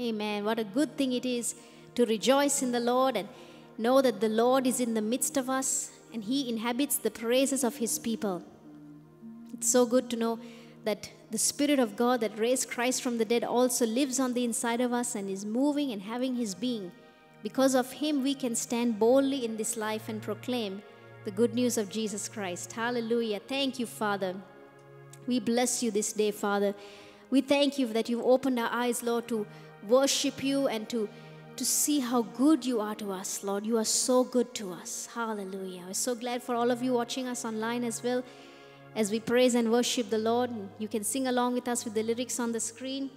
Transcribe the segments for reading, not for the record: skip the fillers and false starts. Amen. What a good thing it is to rejoice in the Lord and know that the Lord is in the midst of us and He inhabits the praises of His people. It's so good to know that the Spirit of God that raised Christ from the dead also lives on the inside of us and is moving and having His being. Because of Him, we can stand boldly in this life and proclaim the good news of Jesus Christ. Hallelujah. Thank you, Father. We bless you this day, Father. We thank you that you've opened our eyes, Lord, to worship you and to see how good you are to us, Lord. You are so good to us. Hallelujah. We're so glad for all of you watching us online as well as we praise and worship the Lord. You can sing along with us with the lyrics on the screen.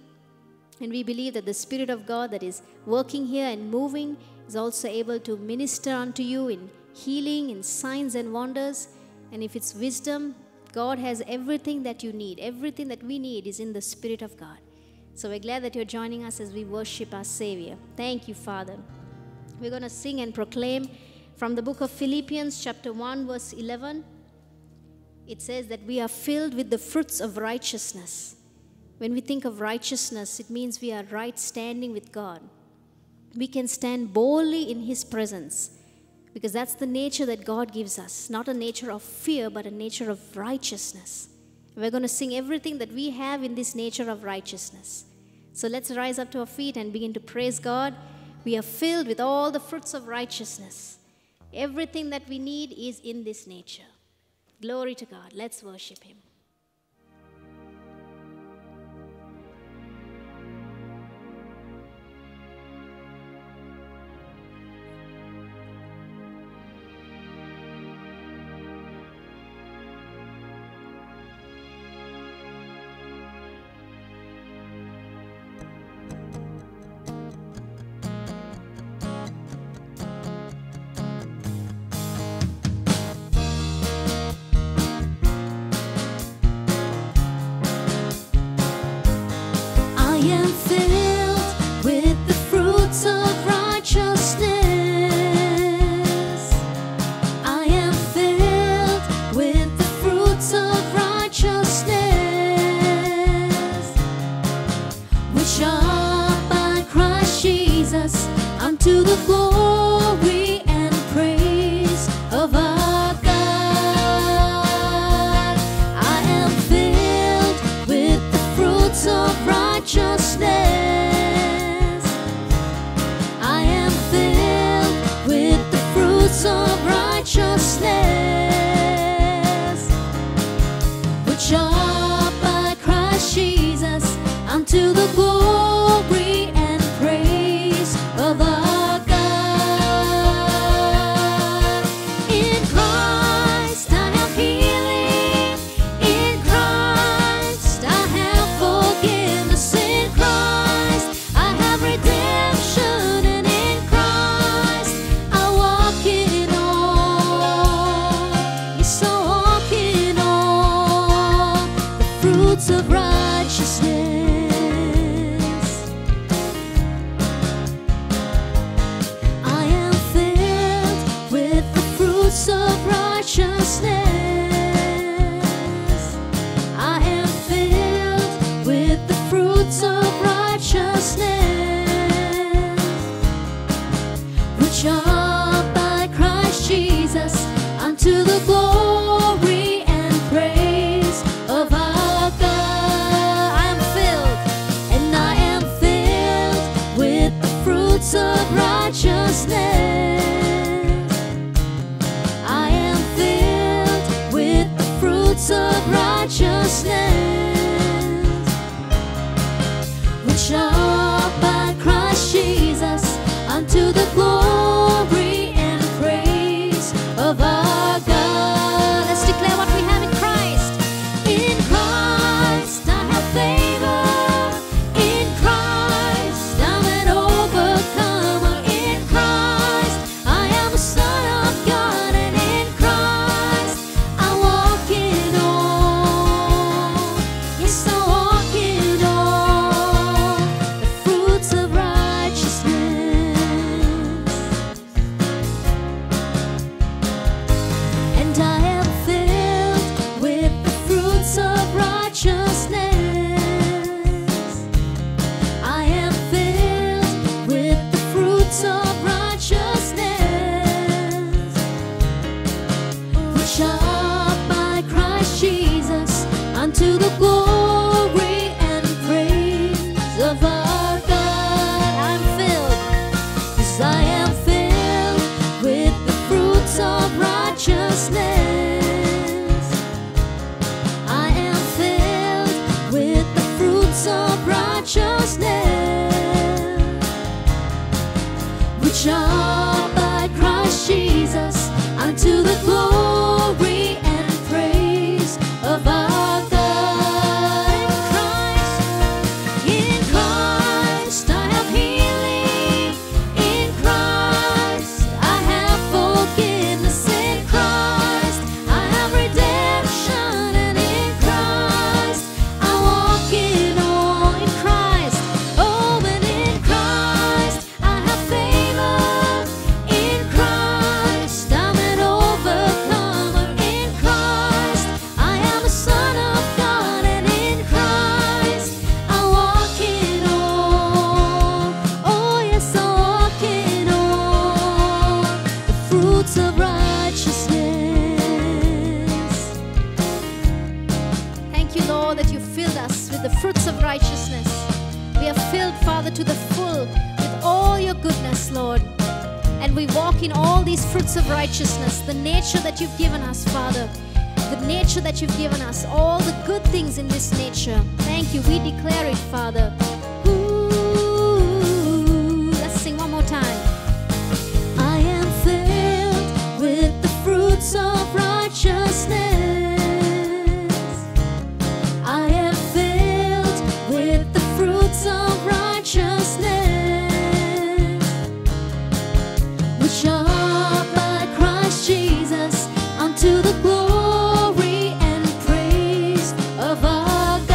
And we believe that the Spirit of God that is working here and moving is also able to minister unto you in healing, in signs and wonders. And if it's wisdom, God has everything that you need. Everything that we need is in the Spirit of God. So we're glad that you're joining us as we worship our Savior. Thank you, Father. We're going to sing and proclaim from the book of Philippians chapter 1 verse 11. It says that we are filled with the fruits of righteousness. When we think of righteousness, it means we are right standing with God. We can stand boldly in His presence because that's the nature that God gives us. Not a nature of fear, but a nature of righteousness. We're going to sing everything that we have in this nature of righteousness. So let's rise up to our feet and begin to praise God. We are filled with all the fruits of righteousness. Everything that we need is in this nature. Glory to God. Let's worship Him. righteousness, which are by Christ Jesus, unto the glory and praise of our God. In Christ I have healing, in Christ I have forgiveness, in Christ I have redemption, and in Christ I walk in all. In Christ, oh, and in Christ I have favor, in Christ I'm an overcomer, in Christ I am a son of God, and in Christ I walk in all, oh yes, I walk in all the fruits of righteousness. Thank you, Lord, that you filled us with the fruits of righteousness. We are filled, Father, to the full with all your goodness, Lord. And we walk in all these fruits of righteousness, the nature that you've given us, Father. The nature that you've given us, all the good things in this nature. Thank you. We declare it, Father. Ooh, let's sing one more time. I am filled with the fruits of righteousness. I am filled with the fruits of righteousness, which are by Christ Jesus, unto the glory and praise of our God.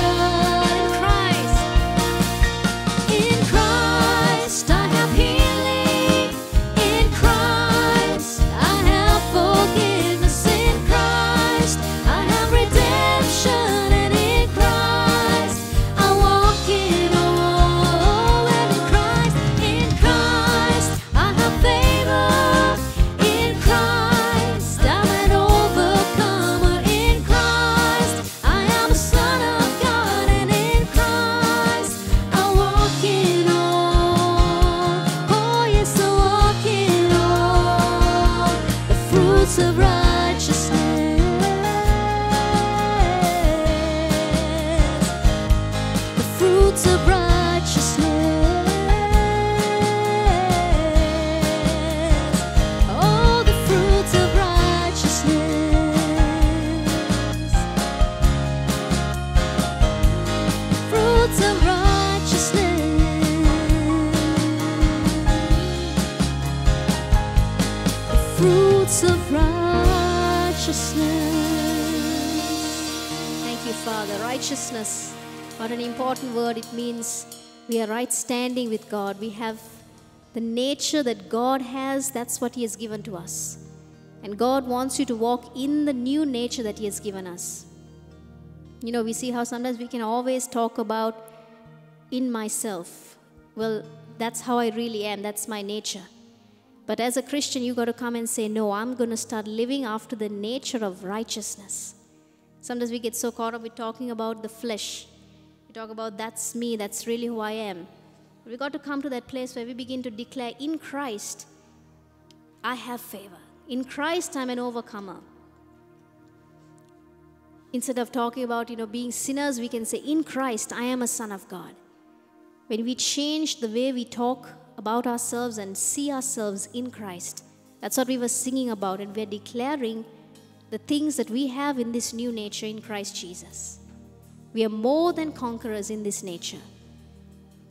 In Christ I have healing, in Christ I have forgiveness, in Christ I have redemption, and in Christ I walk in all. And in Christ I have favor, in Christ I'm an overcomer, in Christ I am a son of God, and in Christ I walk in all, oh yes, I walk in all the fruits of righteousness, the fruits of righteousness, oh the fruits of righteousness, fruits of righteousness, the fruits of righteousness. Thank you, Father. Righteousness, what an important word. It means we are right standing with God. We have the nature that God has. That's what he has given to us. And God wants you to walk in the new nature that he has given us. You know, we see how sometimes we can always talk about in myself. Well, that's how I really am. That's my nature. But as a Christian, you've got to come and say, no, I'm going to start living after the nature of righteousness. Sometimes we get so caught up with talking about the flesh. We talk about that's me, that's really who I am. We've got to come to that place where we begin to declare, in Christ, I have favor. In Christ, I'm an overcomer. Instead of talking about, you know, being sinners, we can say, in Christ, I am a son of God. When we change the way we talk about ourselves and see ourselves in Christ, that's what we were singing about, and we're declaring the things that we have in this new nature in Christ Jesus. We are more than conquerors in this nature.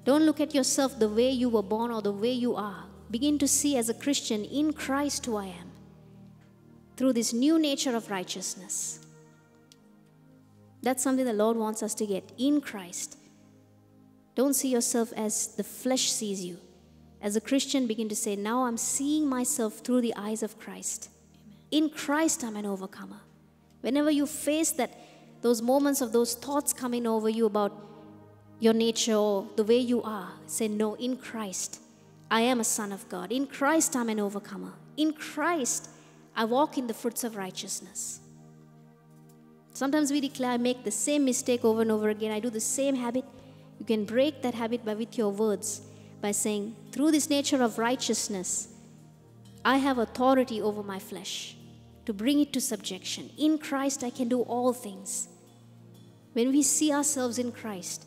Don't look at yourself the way you were born or the way you are. Begin to see, as a Christian, in Christ who I am, through this new nature of righteousness. That's something the Lord wants us to get, in Christ. Don't see yourself as the flesh sees you. As a Christian, begin to say, now I'm seeing myself through the eyes of Christ. Amen. In Christ, I'm an overcomer. Whenever you face that, those moments of those thoughts coming over you about your nature or the way you are, say, no, in Christ, I am a son of God. In Christ, I'm an overcomer. In Christ, I walk in the fruits of righteousness. Sometimes we declare, I make the same mistake over and over again. I do the same habit. You can break that habit by with your words, by saying, through this nature of righteousness, I have authority over my flesh to bring it to subjection. In Christ, I can do all things. When we see ourselves in Christ,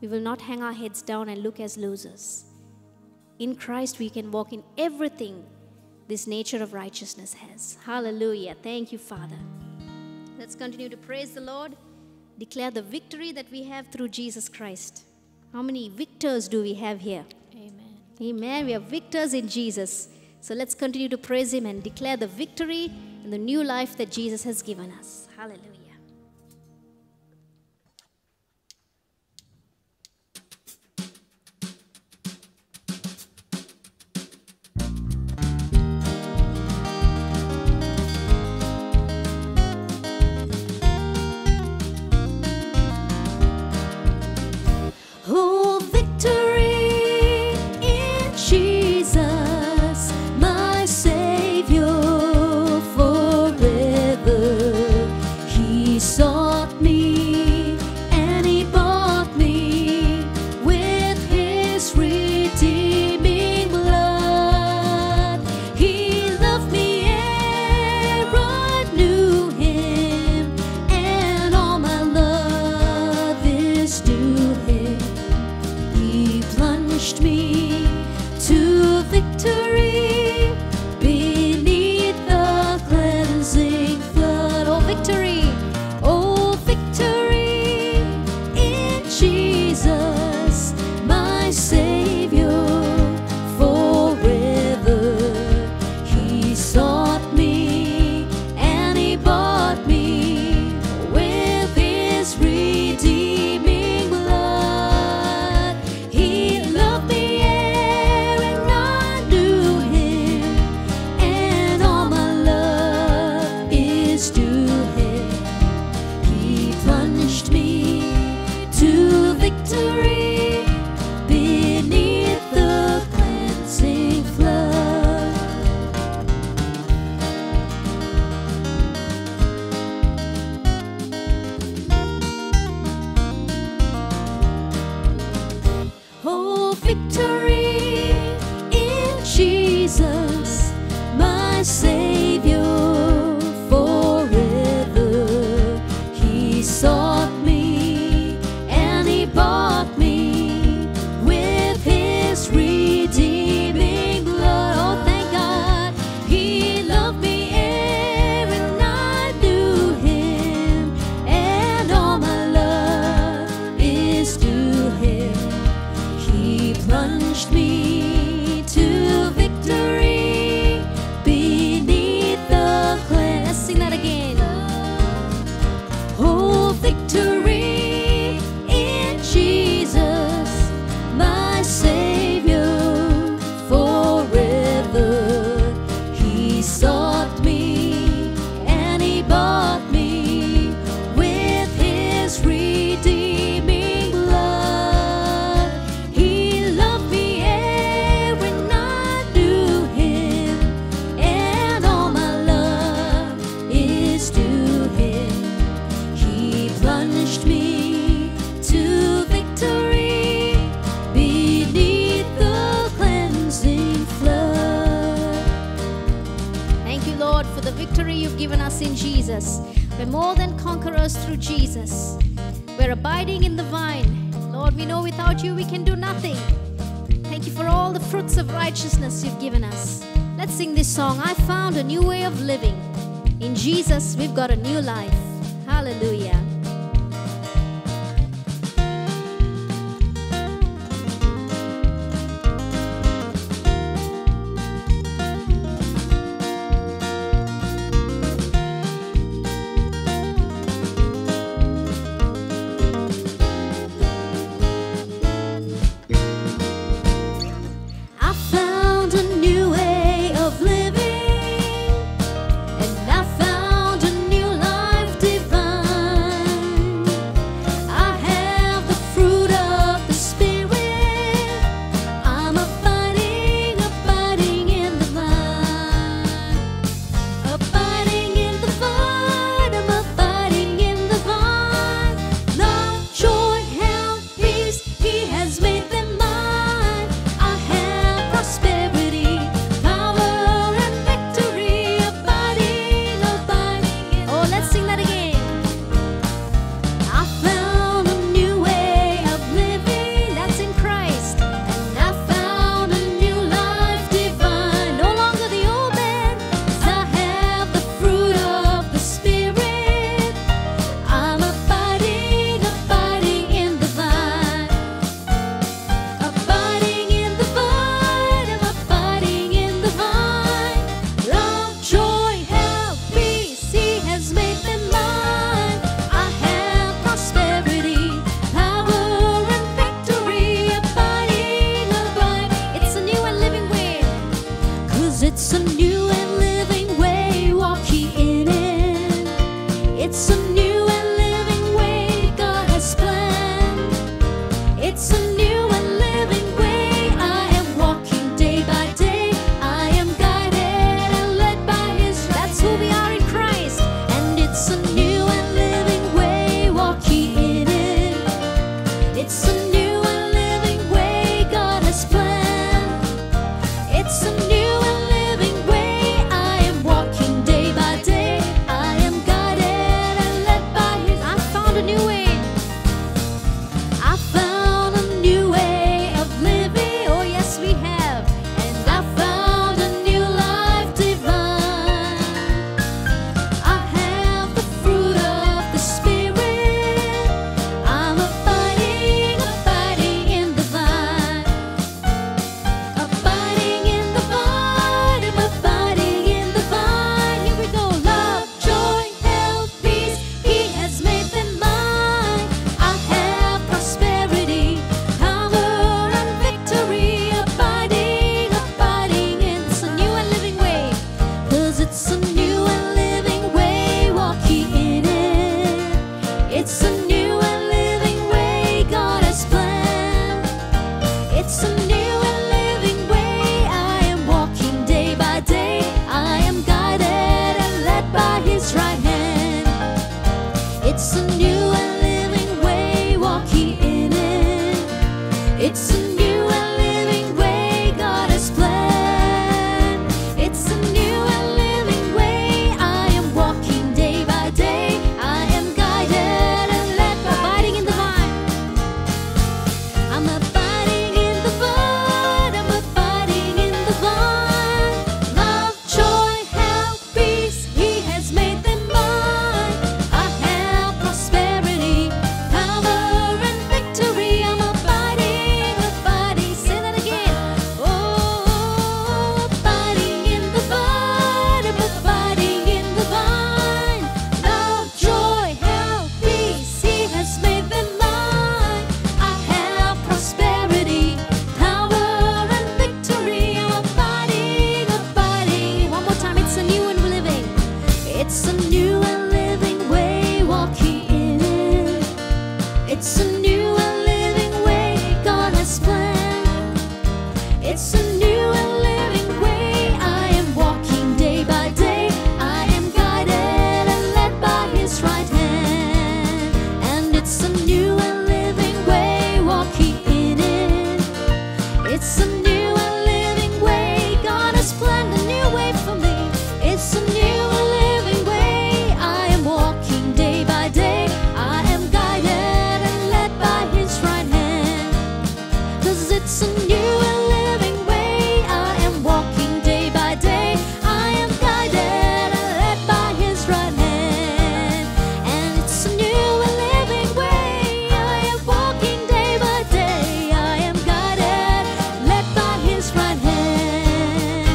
We will not hang our heads down and look as losers. In Christ, we can walk in everything this nature of righteousness has. Hallelujah. Thank you, Father. Let's continue to praise the Lord. Declare the victory that we have through Jesus Christ. How many victors do we have here? Amen. Amen. We are victors in Jesus. So let's continue to praise Him and declare the victory and the new life that Jesus has given us. Hallelujah. It's a new and living way, gonna splend a new way for me. It's a new and living way, I am walking day by day. I am guided and led by His right hand. 'Cause it's a new and living way, I am walking day by day. I am guided and led by His right hand. And it's a new and living way, I am walking day by day. I am guided, led by His right hand.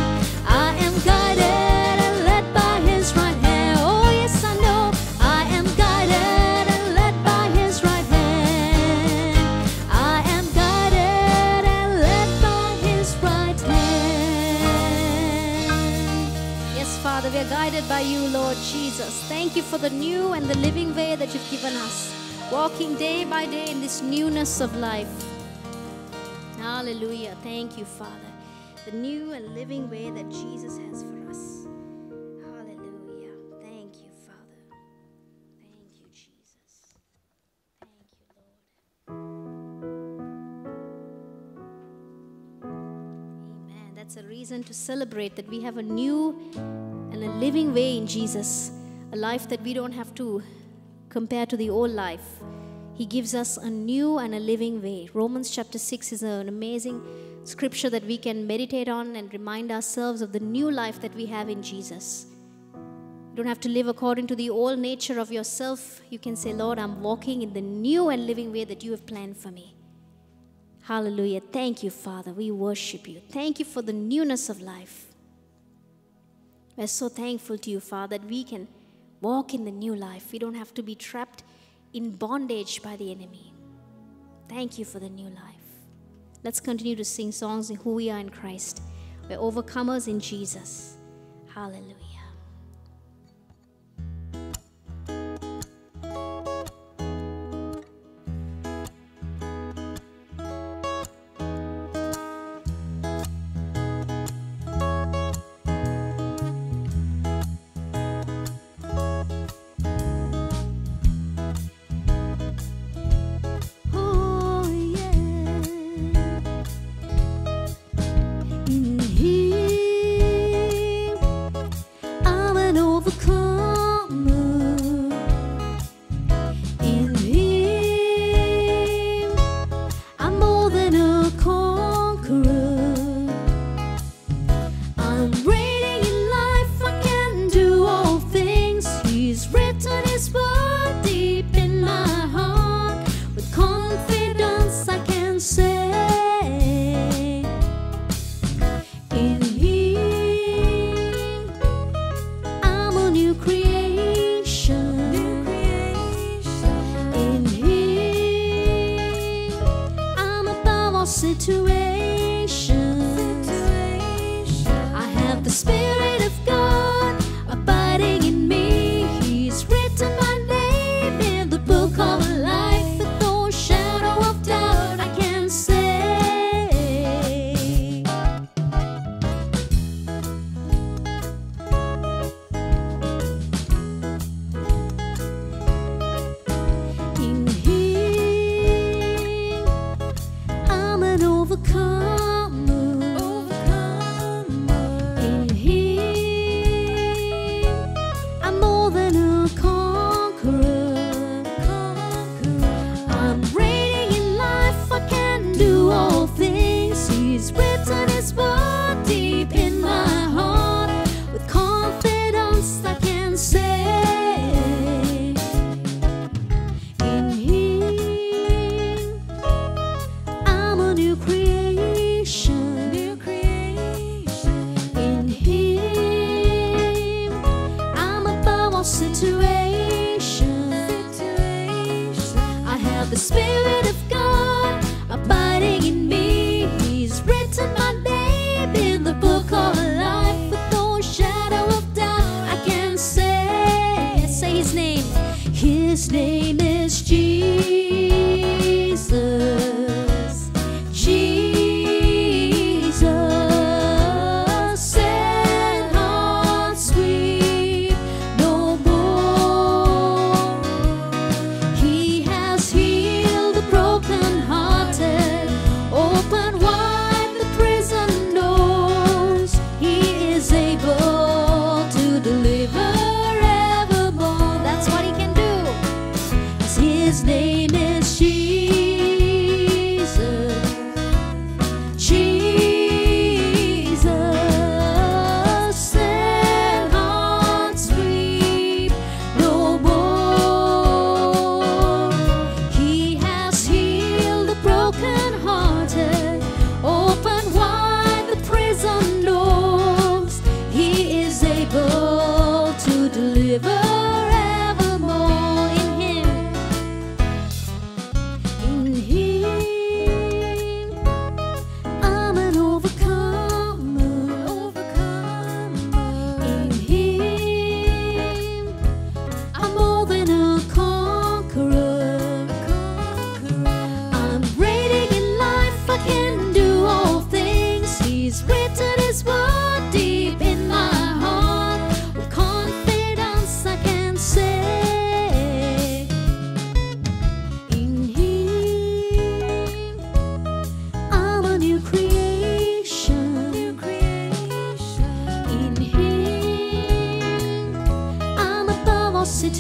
I am guided and led by His right hand. Oh yes, I know I am guided and led by His right hand. I am guided and led by His right hand. Yes, Father, we are guided by you, Lord Jesus. Thank you for the new and the living way that you've given us, walking day by day in this newness of life. Hallelujah. Thank you, Father. The new and living way that Jesus has for us. Hallelujah. Thank you, Father. Thank you, Jesus. Thank you, Lord. Amen. That's a reason to celebrate that we have a new and a living way in Jesus, a life that we don't have to compare to the old life. He gives us a new and a living way. Romans chapter 6 is an amazing scripture that we can meditate on and remind ourselves of the new life that we have in Jesus. You don't have to live according to the old nature of yourself. You can say, Lord, I'm walking in the new and living way that you have planned for me. Hallelujah. Thank you, Father. We worship you. Thank you for the newness of life. We're so thankful to you, Father, that we can walk in the new life. We don't have to be trapped in bondage by the enemy. Thank you for the new life. Let's continue to sing songs in who we are in Christ. We're overcomers in Jesus. Hallelujah.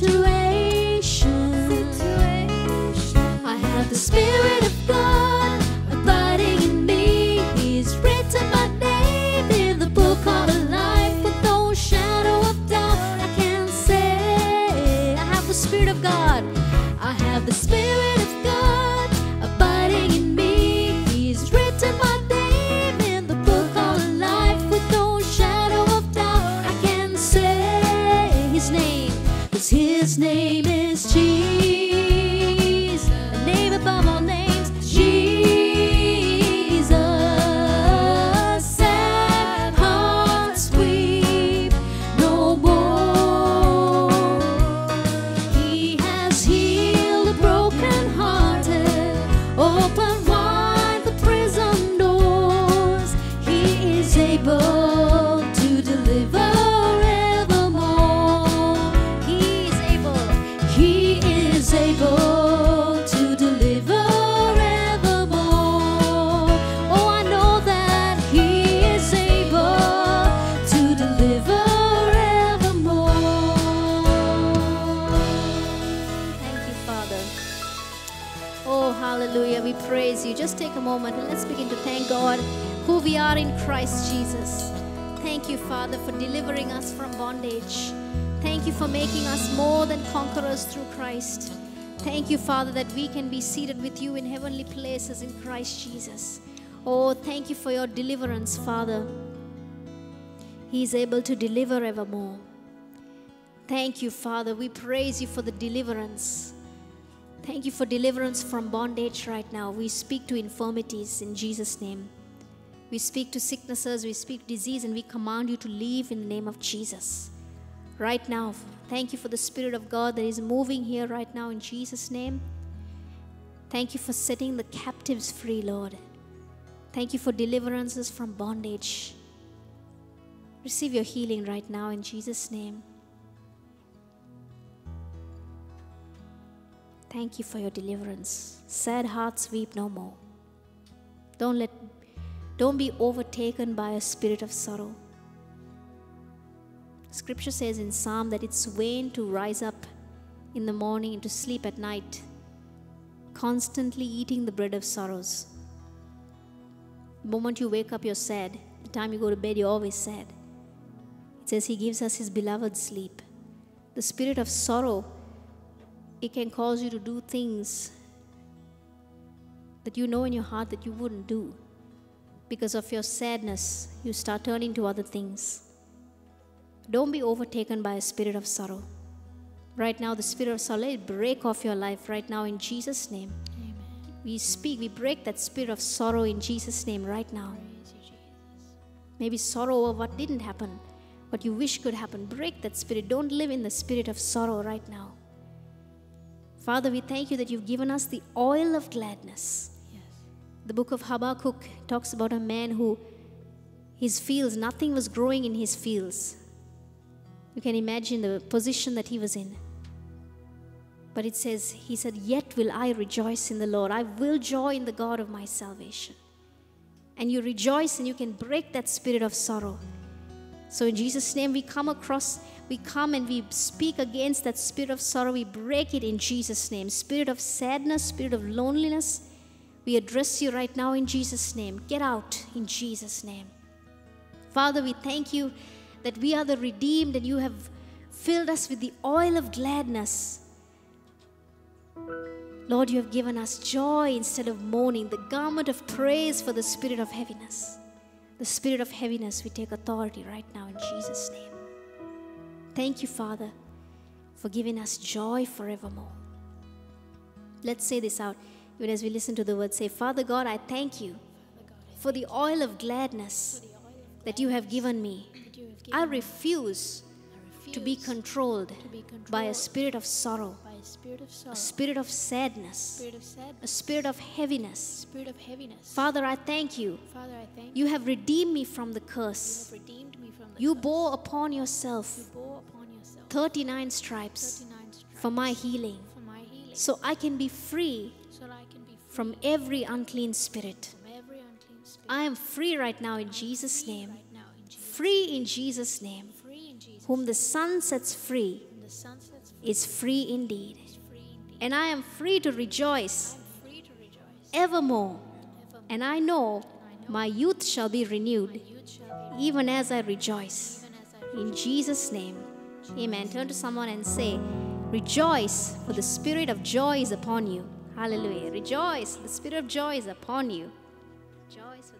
situation. I have the Spirit of God abiding in me. He's written my name in the book of life. With no shadow of doubt, I can say I have the Spirit of God. I have the Spirit of God abiding in me. He's written my name in the book of life. With no shadow of doubt, I can say His name. His name is Jesus, the name above all names, Jesus. Sad hearts weep no more. He has healed the broken-hearted, opened wide the prison doors. He is able to deliver. Hallelujah, we praise you. Just take a moment and let's begin to thank God who we are in Christ Jesus. Thank you, Father, for delivering us from bondage. Thank you for making us more than conquerors through Christ. Thank you, Father, that we can be seated with you in heavenly places in Christ Jesus. Oh, thank you for your deliverance, Father. He is able to deliver evermore. Thank you, Father. We praise you for the deliverance. Thank you for deliverance from bondage right now. We speak to infirmities in Jesus' name. We speak to sicknesses, we speak disease, and we command you to leave in the name of Jesus. Right now, thank you for the Spirit of God that is moving here right now in Jesus' name. Thank you for setting the captives free, Lord. Thank you for deliverances from bondage. Receive your healing right now in Jesus' name. Thank you for your deliverance. Sad hearts weep no more. Don't be overtaken by a spirit of sorrow. Scripture says in Psalm that it's vain to rise up in the morning and to sleep at night, constantly eating the bread of sorrows. The moment you wake up, you're sad. The time you go to bed, you're always sad. It says He gives us His beloved sleep. The spirit of sorrow, it can cause you to do things that you know in your heart that you wouldn't do. Because of your sadness, you start turning to other things. Don't be overtaken by a spirit of sorrow. Right now, the spirit of sorrow, let it break off your life right now in Jesus' name. Amen. We speak, we break that spirit of sorrow in Jesus' name right now. Praise you, Jesus. Maybe sorrow over what didn't happen, what you wish could happen. Break that spirit. Don't live in the spirit of sorrow right now. Father, we thank you that you've given us the oil of gladness. Yes. The book of Habakkuk talks about a man who, his fields, nothing was growing in his fields. You can imagine the position that he was in. But it says, he said, "Yet will I rejoice in the Lord. I will joy in the God of my salvation." And you rejoice and you can break that spirit of sorrow. So in Jesus' name, we come and we speak against that spirit of sorrow. We break it in Jesus' name. Spirit of sadness, spirit of loneliness, we address you right now in Jesus' name. Get out in Jesus' name. Father, we thank you that we are the redeemed and you have filled us with the oil of gladness. Lord, you have given us joy instead of mourning, the garment of praise for the spirit of heaviness. The spirit of heaviness, we take authority right now in Jesus' name. Thank you, Father, for giving us joy forevermore. Let's say this out. Even as we listen to the word, say, Father God, I thank you for the oil of gladness that you have given me. I refuse to be controlled by a spirit of sorrow, a spirit of sadness, a spirit of heaviness. Father, I thank you. You have redeemed me from the curse. You bore upon yourself 39 stripes for my healing, so I can be free from every unclean spirit. I am free right now in Jesus' name. Free in Jesus' name. Whom the Son sets free is free indeed. And I am free to rejoice evermore. And I know my youth shall be renewed, even as I rejoice. In Jesus' name, amen. Turn to someone and say, rejoice, for the spirit of joy is upon you. Hallelujah. Rejoice, the spirit of joy is upon you. Rejoice.